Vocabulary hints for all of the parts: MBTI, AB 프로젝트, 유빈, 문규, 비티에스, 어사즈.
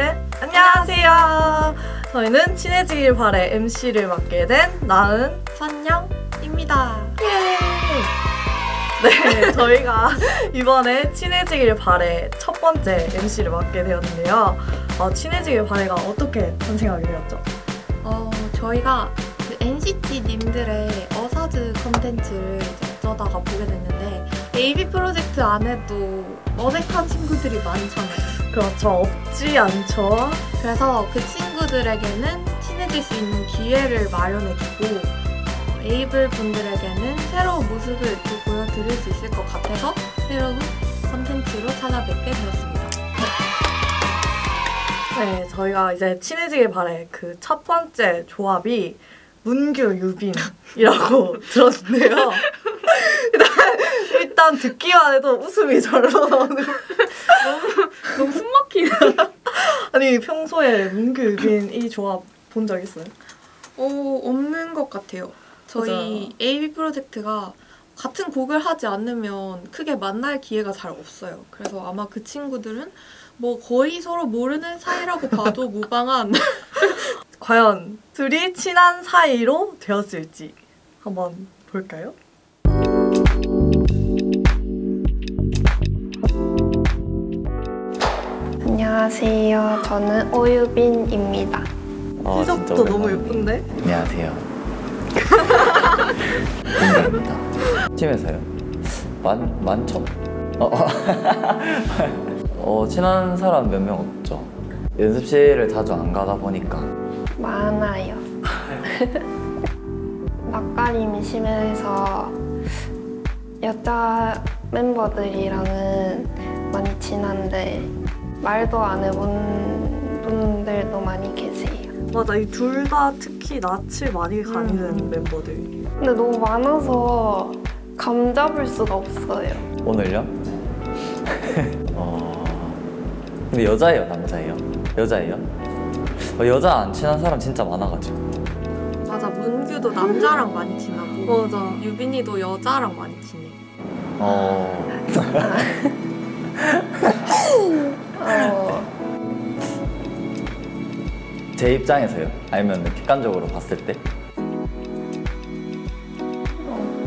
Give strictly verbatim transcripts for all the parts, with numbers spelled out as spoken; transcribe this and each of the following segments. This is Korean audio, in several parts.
셋! 안녕하세요! 저희는 친해지길 바래 엠씨를 맡게 된 나은, 선영입니다. 네, 저희가 이번에 친해지길 바래 첫 번째 엠씨를 맡게 되었는데요. 어, 친해지길 바래가 어떻게 탄생하게 되었죠? 어, 저희가 그 엔시티님들의 어사즈 컨텐츠를 어쩌다가 보게 됐는데 에이비 프로젝트 안에도 어색한 친구들이 많잖아요. 그렇죠. 없지 않죠. 그래서 그 친구들에게는 친해질 수 있는 기회를 마련해주고 에이블 분들에게는 새로운 모습을 또 보여드릴 수 있을 것 같아서 새로운 컨텐츠로 찾아뵙게 되었습니다. 네, 저희가 이제 친해지길 바래 그 첫 번째 조합이 문규, 유빈이라고 들었는데요. 일단, 일단 듣기만 해도 웃음이 절로 나오는 너무, 너무 숨 막히네. 아니, 평소에 문규, 유빈 이 조합 본 적 있어요? 어, 없는 것 같아요. 저희 맞아. 에이비 프로젝트가 같은 곡을 하지 않으면 크게 만날 기회가 잘 없어요. 그래서 아마 그 친구들은 뭐 거의 서로 모르는 사이라고 봐도 무방한 과연 둘이 친한 사이로 되었을지 한번 볼까요? 안녕하세요. 저는 오유빈입니다. 어, 시작부터 너무 예쁜데? 안녕하세요. 공개입니다. 팀에서요? 만, 만점? 어, 어, 친한 사람 몇 명 없죠. 연습실을 자주 안 가다 보니까 많아요. 낯가림이 심해서 여자 멤버들이랑은 많이 친한데 말도 안 해본 분들도 많이 계세요. 맞아, 이 둘 다 특히 낯을 많이 가리는 음. 멤버들. 근데 너무 많아서 감 잡을 수가 없어요. 오늘요? 어... 근데 여자예요, 남자예요? 여자예요? 어, 여자 안 친한 사람 진짜 많아가지고. 맞아, 문규도 남자랑 많이 친하고. 맞아. 유빈이도 여자랑 많이 친해. 어... 어... 제 입장에서요? 아니면 객관적으로 봤을 때? 어.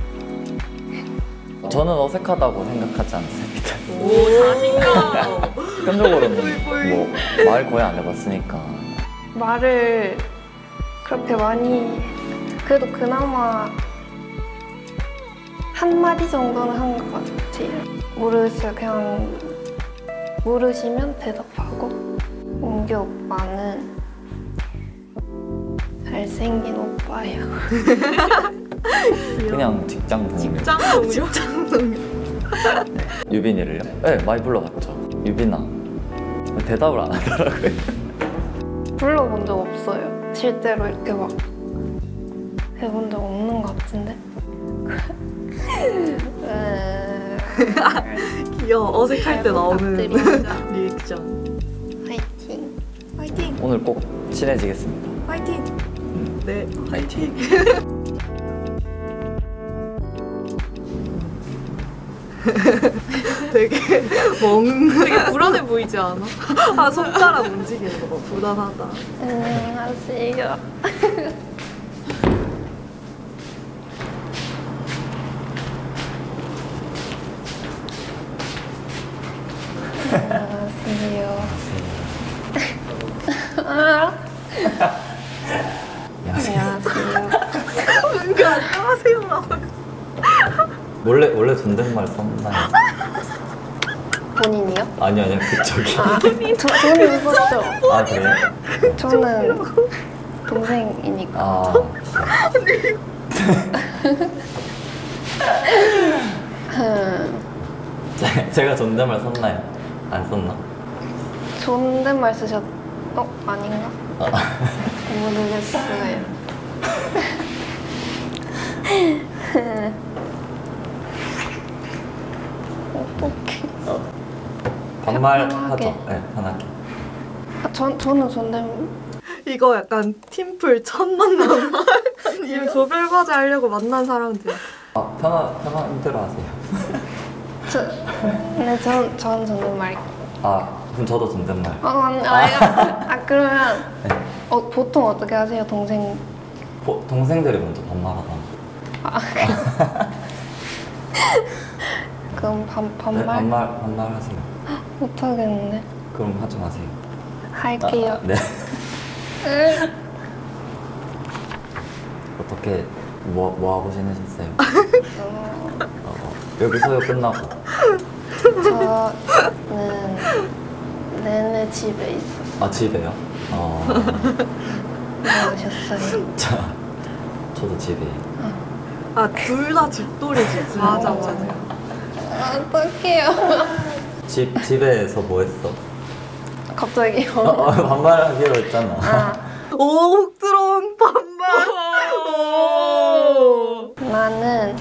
저는 어색하다고 생각하지 않습니다. 오, 자신감! 객관적으로는 뭐 말 거의 안 해봤으니까. 말을 그렇게 많이... 그래도 그나마 한 마디 정도는 한 것 같아요. 모르겠어요. 그냥 모르시면 대답하고. 문규 오빠는 잘생긴 오빠예요. 그냥 직장 동료. 직장 동료? 직장 동료. 유빈이를요? 네, 많이 불러봤죠. 유빈아. 대답을 안 하더라고요. 불러본 적 없어요. 실제로 이렇게 막 해본 적 없는 것 같은데? 귀여워. 어색할 때 나오는 리액션. 화이팅. 화이팅. 오늘 꼭 친해지겠습니다. 화이팅. 네, 화이팅! 되게 멍... 되게 불안해 보이지 않아? 아, 손가락 움직이는 거 불안하다. 안녕하세요. 안녕하세요. 안녕하세요. 안녕하세요. 뭔가 안녕하세요 나왔어. 원래 원래 존댓말 썼나요? 본인이요? 아니 아니 그쪽이. 아, 본인 저 저는 웃었죠. 아 그래요? 저는 동생이니까. 아. 제, 제가 존댓말 썼나요? 안 썼나? 존댓말 쓰셨? 어 아닌가? 아. 모르겠어요. 어떡해. 어, 반말하죠. 네, 편하게. 아, 전, 저는 전담. 이거 약간 팀플 첫 만남. 이 조별과제 하려고 만난 사람들. 아, 편하, 편하, 힘들어 하세요. 저, 네, 전, 전 전담 말게. 아, 그럼 저도 존댓말. 어, 아니, 아. 아 그러면 네. 어, 보통 어떻게 하세요, 동생? 보, 동생들이 먼저 반말하던데. 아, 아. 그럼 반, 반말? 네, 반말, 반말 하세요. 못하겠는데. 그럼 하지 마세요. 할게요. 아, 네. 어떻게 뭐, 뭐 하고 지내셨어요? 어... 어, 여기 소요 끝나고 저는 내내 집에 있었어요. 아 집에요? 어... 뭐 하셨어요? 저, 저도 집에. 아 둘 다 집돌이지. 맞아 맞아. 어떡해요. 집, 집에서 뭐 했어? 갑자기 어, 어, 반말하기로 했잖아. 아. 오 혹스러운 반말. 나는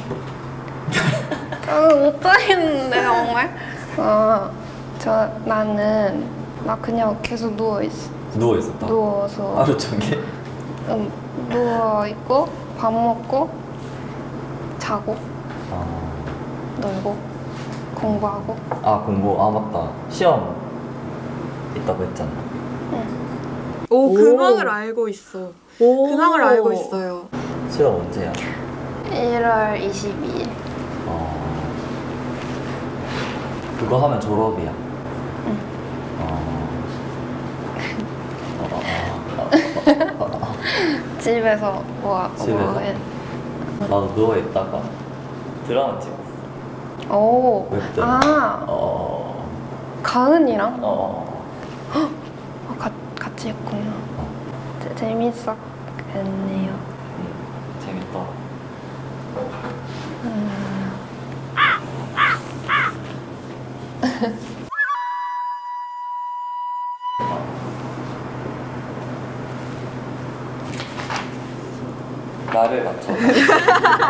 아, 못하겠는데 정말. 어, 저 나는 막 그냥 계속 누워 있어. 누워 있었다. 누워서 하루 종일. 음, 누워 있고 밥 먹고 자고 아. 놀고 공부하고. 아 공부 아 맞다 시험. 있다고 했잖아. 응. 오, 근황을 알고 있어. 오. 근황을 알고 있어요. 시험 언제야? 일월 이십이일. 어... 그거 하면 졸업이야. 응. 어... 어... 어... 어... 어... 어... 집에서 뭐하고? 집에서? 해. 나도 누워있다가 드라마 찍었어. 오. 웹드라마. 아. 어... 가은이랑? 어... 어, 가, 같이 했구나. 어. 제, 재밌었겠네요. 응, 재밌다. 음... 나를 맞춰보세요.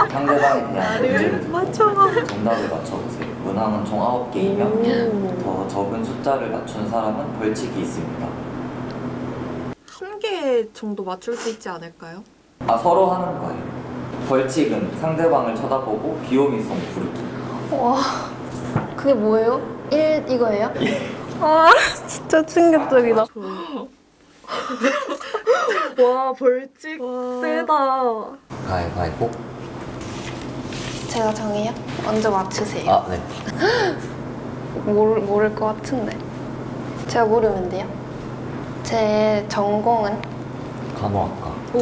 상대방에 대한 문제를 듣고 정답을 맞춰보세요. 문항은 총 아홉 개이며 더 적은 숫자를 맞춘 사람은 벌칙이 있습니다. 한 개 정도 맞출 수 있지 않을까요? 아 서로 하는 거예요. 벌칙은 상대방을 쳐다보고 비호미송 부르기. 와 그게 뭐예요? 일 이거예요? 아 진짜 충격적이다. 와 벌칙 와. 세다. 가위바위보. 제가 정해요? 먼저 맞추세요. 아 네. 모를, 모를 것 같은데 제가 모르면 돼요? 제 전공은? 간호학과. 오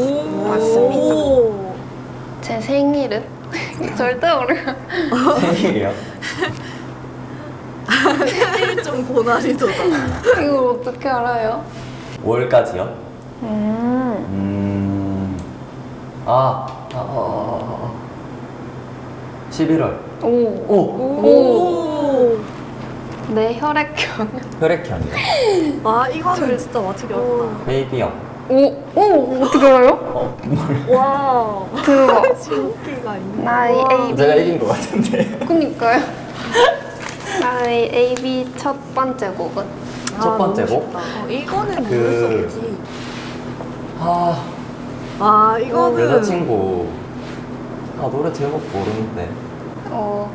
맞습니다. 오 제 생일은? 절대 모르요. 생일이요? 생일 좀 고난이도다. 이걸 어떻게 알아요? 월까지요? 음. 음. 아. 아, 아, 아, 아. 십일월. 오. 오. 오. 내 혈액형. 혈액형이요? 아, 이거는 진짜 맞추기 어렵다. 베이비형. 오. 오. 어떻게 알아요? 어, 와우. 대박. 신기가 있네. 나의 에이비. 제가 이긴 것 같은데. 그니까요. 나의 에이비 첫 번째 곡은? 첫 번째 곡? 아, 이거는 모를 수 없지. 아, 아 이거는 여자친구. 아 노래 제목 모르는데. 어.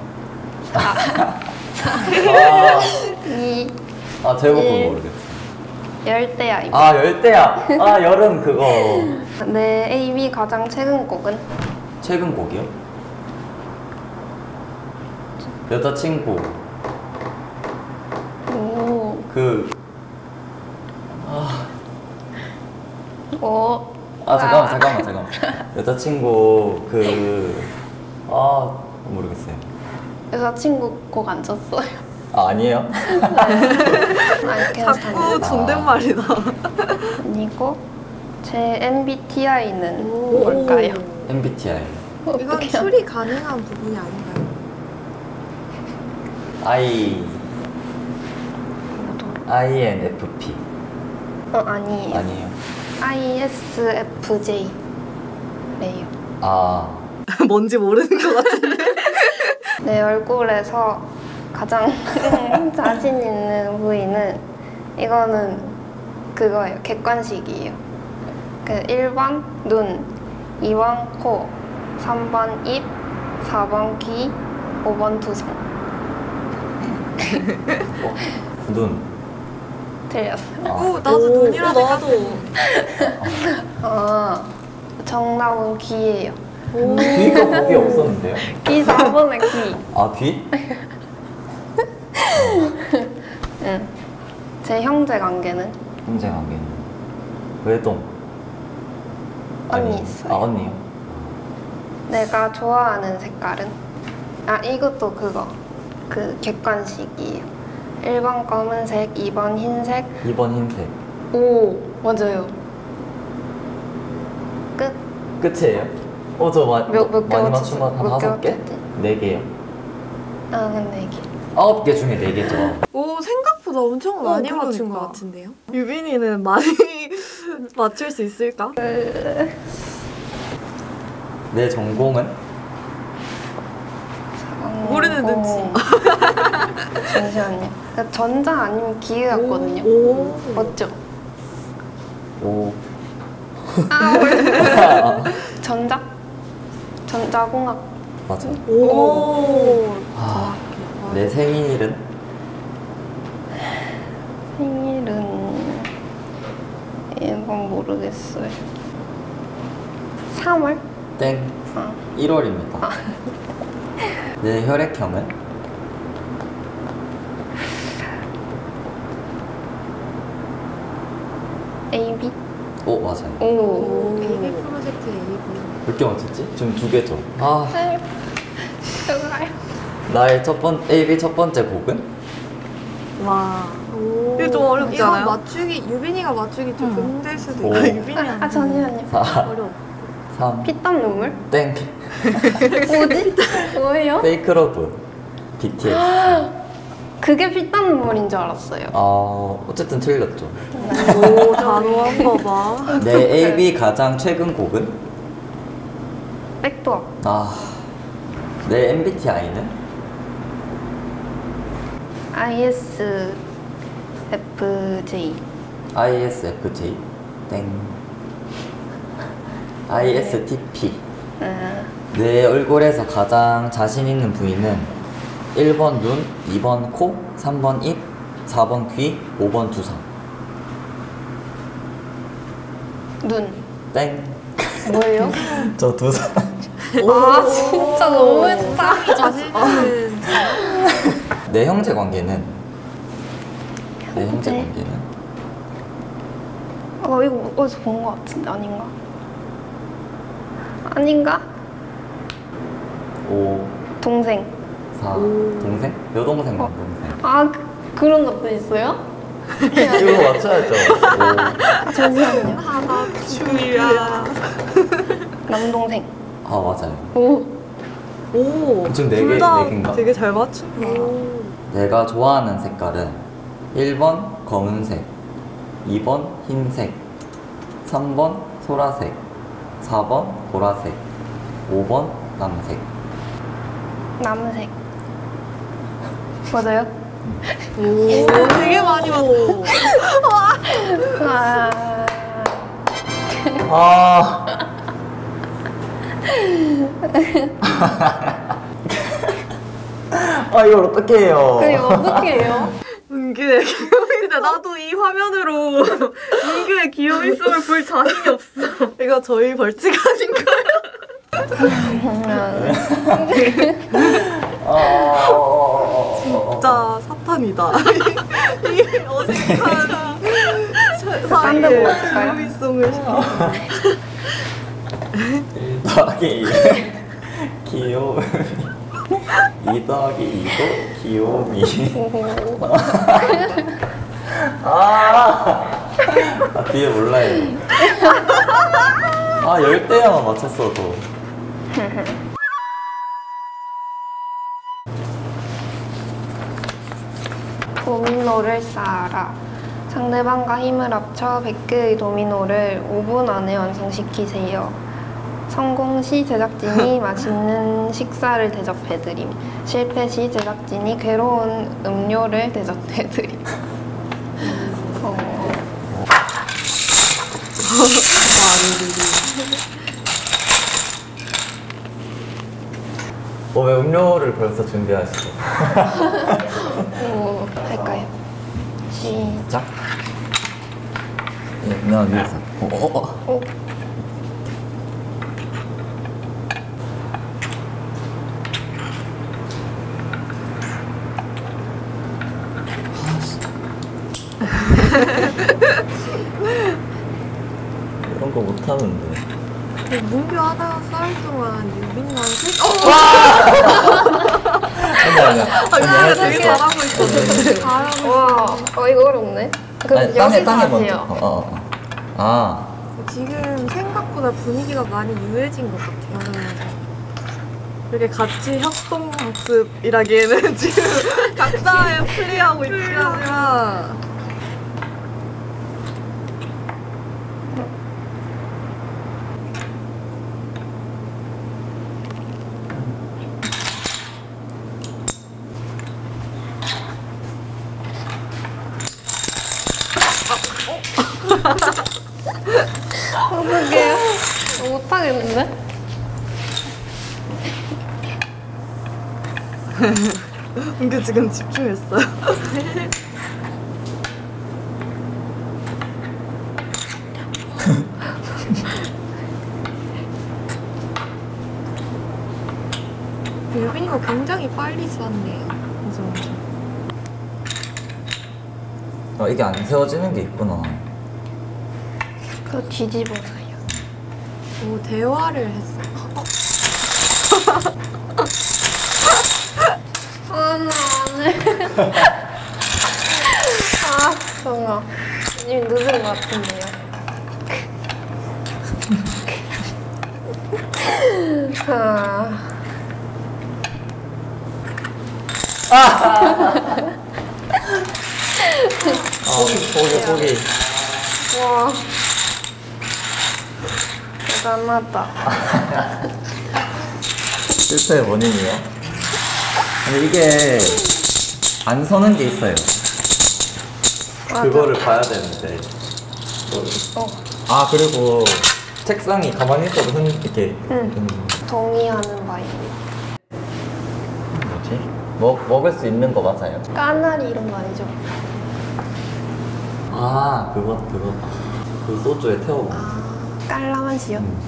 이. 아, 아 제목은 모르겠어. 열대야 이거. 아 열대야. 아 여름 그거. 네 에이비 가장 최근 곡은? 최근 곡이요? 여자친구. 오. 그. 아. 오. 아, 잠깐만, 잠깐만, 잠깐만. 여자친구, 그. 아, 모르겠어요. 여자친구 곡 안 쳤어요? 아, 아니에요? 네. 아니, 괜찮아요. 자꾸 존댓말이다. 아니고, 제 엠비티아이는 오. 뭘까요? 엠비티아이. 이건 추리 가능한 부분이 아닌가요? 아이. 아이엔에프피. 어 아니에요. 아니에요. 아이에스에프제이. 네요. 아 뭔지 모르는 것 같은데. 내 얼굴에서 가장 자신 있는 부위는 이거는 그거예요. 객관식이에요. 그 일 번 눈, 이 번 코, 삼 번 입, 사 번 귀, 오 번 두성. 어, 눈. 틀렸어요. 오, 나도 오, 눈이라도 나도. 어, 정답은 귀예요. 귀가 거기 없었는데요? 귀 사 번에 귀. 아, 귀? 응. 제 형제 관계는? 형제 관계는? 외동? 언니 아니, 있어요. 아, 언니요? 내가 좋아하는 색깔은? 아, 이것도 그거. 그 객관식이에요. 일 번 검은색, 이 번 흰색. 이 번 흰색. 오, 맞아요. 끝. 끝이에요? 어, 저 마, 몇, 몇 많이 맞춘 거 한 다섯 개? 네 개요. 아, 네 개. 아홉 개 중에 네 개죠. 오, 생각보다 엄청 많이 어, 맞춘 그러니까. 것 같은데요? 유빈이는 많이 맞출 수 있을까? 내 전공은? 어, 모르는 눈치. 어. 잠시만요. 전자 아니면 기계였거든요. 오, 오. 맞죠? 오. 아, 원래. 전자? 전자공학. 맞아. 오. 오. 아, 아, 내 생일은? 생일은. 이건 모르겠어요. 삼월? 땡. 아. 일월입니다. 아. 내 혈액형은? 에이비? 오, 맞아요. 오, 에이비 프로젝트 에이비. 몇 개 맞췄지? 지금 두 개죠. 아. 정말. 나의 첫 번, 에이비 첫 번째 곡은? 와. 오. 이거 좀 어렵지 않아요? 이거 맞추기, 유빈이가 맞추기 좀 힘들 음. 수도 있어. 유빈이 아, 아, 잠시만요. 어려워. 삼. 피땀 눈물? 땡. 뭐지? 뭐예요? 페이크 러브. 비티에스. 그게 피땀 눈물인 줄 알았어요. 어, 어쨌든 틀렸죠. 오, 단호한가 봐. 내 에이비 가장 최근 곡은? 백도어. 아, 내 엠비티아이는? 아이에스에프제이. 아이에스에프제이? 땡. 아이에스티피. 음. 내 얼굴에서 가장 자신 있는 부위는? 일 번 눈, 이 번 코, 삼 번 입, 사 번 귀, 오 번 두상. 눈. 땡. 뭐예요? 저 두상. 아, 진짜 너무했다. 자신은. 내 형제 관계는? 형제? 내 형제 관계는? 아, 이거 어디서 본 것 같은데 아닌가? 아닌가? 오. 동생. 사. 동생? 여동생, 어. 동생. 아, 그, 그런 것도 있어요? 이거 맞춰야죠. 아, 잠시만요. 아, 나 중이야. 남동생. 아, 맞아요. 오. 오. 지금 네 개, 네 개인가? 되게 잘 맞춘 거. 내가 좋아하는 색깔은 일 번 검은색, 이 번 흰색, 삼 번 소라색, 사 번 보라색, 오 번 남색. 남색. 맞아요? 오, 되게 많이 맞고. 와. 아. 아, 이걸 어떻게 해요? 그 이거 어떻게 해요? 문규의 귀요미인데 나도 이 화면으로 문규의 귀요미성을 볼 자신이 없어. 이거 저희 벌칙 아닌가요? 진짜 사탄이다. 이 어색한 사이에 귀요미송을 일 더하기 이 귀요미 이 더하기 이도 귀요미. 아, 아 뒤에 몰라요. 아, 열 대야만 맞췄어도. 도미노를 쌓아라. 상대방과 힘을 합쳐 백 개의 도미노를 오 분 안에 완성시키세요. 성공 시 제작진이 맛있는 식사를 대접해드림. 실패 시 제작진이 괴로운 음료를 대접해드림. 어... 어, 왜 음료를 벌써 준비하시죠? 오, 할까요? 시작! 나 위에서. 어, 어, 어. 이런 거 못 하는데. 문규 하다가 쌀 동안 유빈 나한테. 아니야, 아니야. 되게 잘하고 있었는데. 와, 어 이거 어렵네. 그럼 여기서 하세요. 아. 지금 생각보다 분위기가 많이 유해진 것 같아요. 이렇게 같이 협동 학습이라기에는 지금 각자의 플레이하고 있긴 하지만. 어떡해요? 못하겠는데? 근데 지금 집중했어요. 유빈이가 굉장히 빨리 쌌네요. 맞아, 맞아. 아, 이게 안 세워지는 게 있구나. 뒤집어서요. 오, 대화를 했어. 아, 나 안 해. 아, 정아. 님 늦은 것 같은데요. 아. 아. 포기, 포기, 포기. 와. 남았다. 실패의 원인이요? 근데 이게 안 서는 게 있어요. 맞아. 그거를 봐야 되는데. 어. 아, 그리고 책상이 가만히 있어도 흔, 이렇게. 응. 음. 동의하는 바이. 뭐지? 먹, 먹을 수 있는 거 맞아요? 까나리 이런 거 아니죠? 아, 그거, 그거. 그 소주에 태워먹는. 아. 깔라만시요? 음.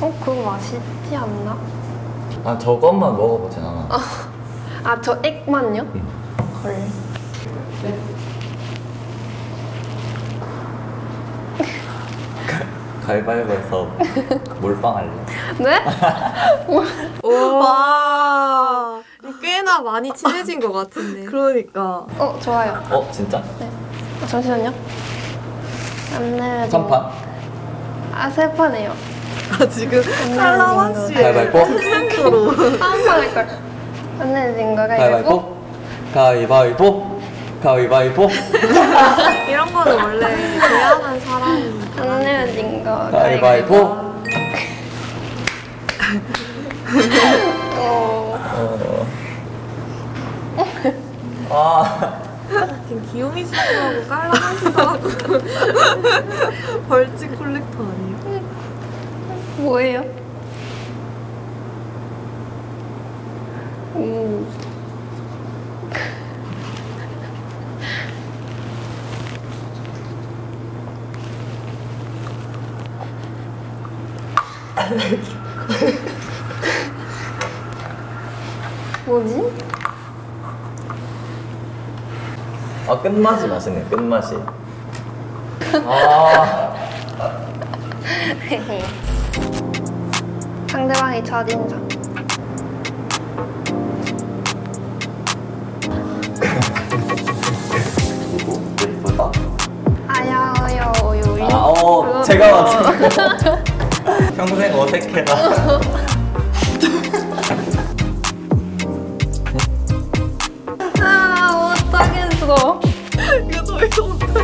어? 그거 맛있지 않나? 아, 저것만 먹어보진 않아. 아, 저 액만요? 응. 헐. 네. 가위바위보에서 몰빵할래. 네? 와, 꽤나 많이 친해진 것 같은데. 그러니까. 어, 좋아요. 어, 진짜? 네. 어, 잠시만요. 안내해줘. 삼판. 아, 세 판이에요. 아, 지금 칼라완 씨의 가위바위보? 승부로 한 판 할 걸. 안내해진 거 가위바위보? 가위바위보? 가위바위보? 이런 거는 원래 대하는 사람이 안내해진 거 가위바위보? 어... 아... 지금 기용이 씨도 하고 깔라만 씨도 하고 벌칙 콜렉터 아니에요? 뭐예요? 음. 뭐지? 아, 끝맛이 맛있네, 끝맛이. 아. 상대방의 첫인상. 예쁘다. 아야요, 요요. 아, 어, 제가 맞췄어. 평생 어색해라. 아, 못하겠어. 이거 더 이상 못하겠어.